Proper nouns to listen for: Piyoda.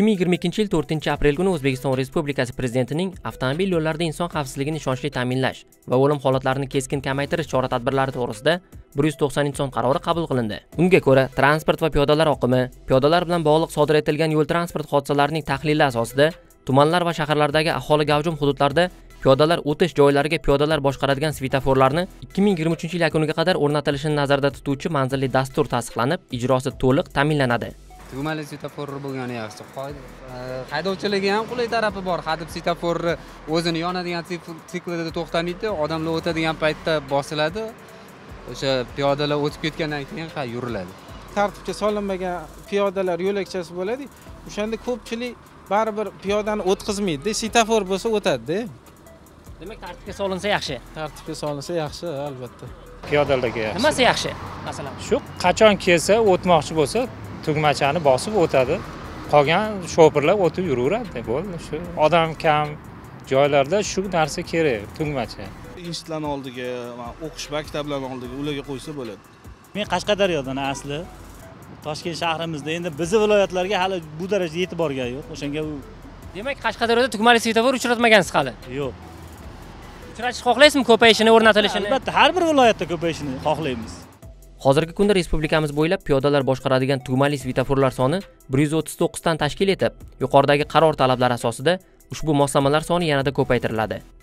2022-yil 4-aprel kuni O'zbekiston Respublikasi Prezidentining avtomobil yo'llarida inson xavfsizligini ishonchli ta'minlash va o'lim holatlarini keskin kamaytirish chora-tadbirlari to'g'risida 190 qarori qabul qilindi. Unga ko'ra, transport va piyodalar oqimi, piyodalar bilan bog'liq sodir etilgan yo'l transport hodisalarining tahlili asosida tumanlar va shaharlardagi aholi gavjum hududlarda piyodalar o'tish joylariga piyodalar boshqaradigan svetoforlarni 2023-yil yakuniga qadar o'rnatilishini nazarda tutuvchi manzilli dastur tasdiqlanib, ijrosi to'liq ta'minlanadi. Tugmali svetoforni bo'lgani yaxshi. Haydovchiligi ham qulay tarafi bor. Hadib svetoforni o'zini yonadigan siklida to'xtamaydi, odamlar o'tadigan paytda bosiladi. O'sha piyodalar o'tib ketgandan keyin yuriladi. Tartibga solinmagan piyodalar yo'lakchasi bo'ladi. O'shanda ko'pchilik baribir piyodani o'tkazmaydi. Svetofor bo'lsa o'tadi. Demak, tartibga solinsa yaxshi. Tartibga solinsa yaxshi, albatta. Piyodalarga yaxshi. Nimasi yaxshi? Masalan, shu qachon kelsa, o'tmoqchi bo'lsa tugmachani bosib o'tadi. Qolgan shopirlar o'tib yuraveradi, bo'ldi. Shu odam kam joylarda shu narsa kerak, tugmacha. Institutlar oldiga, o'qish maktablar oldiga ularga qo'ysa bo'ladi. Men Qashqadaryodan asli, Toshkent shahrimizda, endi bizning viloyatlarga hali bu darajada yetib borgan yo'q. O'shanga u demak, Qashqadaryoda tugmali svetofor uchratmagansiz hali? Yo'q. Uchratish xohlaysizmi ko'payishini, o'rnatilishini? Albatta, har bir viloyatda ko'payishini xohlaymiz. Hozirgi kunda respublikamiz bo'ylab piyodalar boshqaradigan tugmali svetoforlar soni 139 dan tashkil etib, yuqoridagi qaror talablari asosida ushbu moslamalar soni yanada ko'paytiriladi.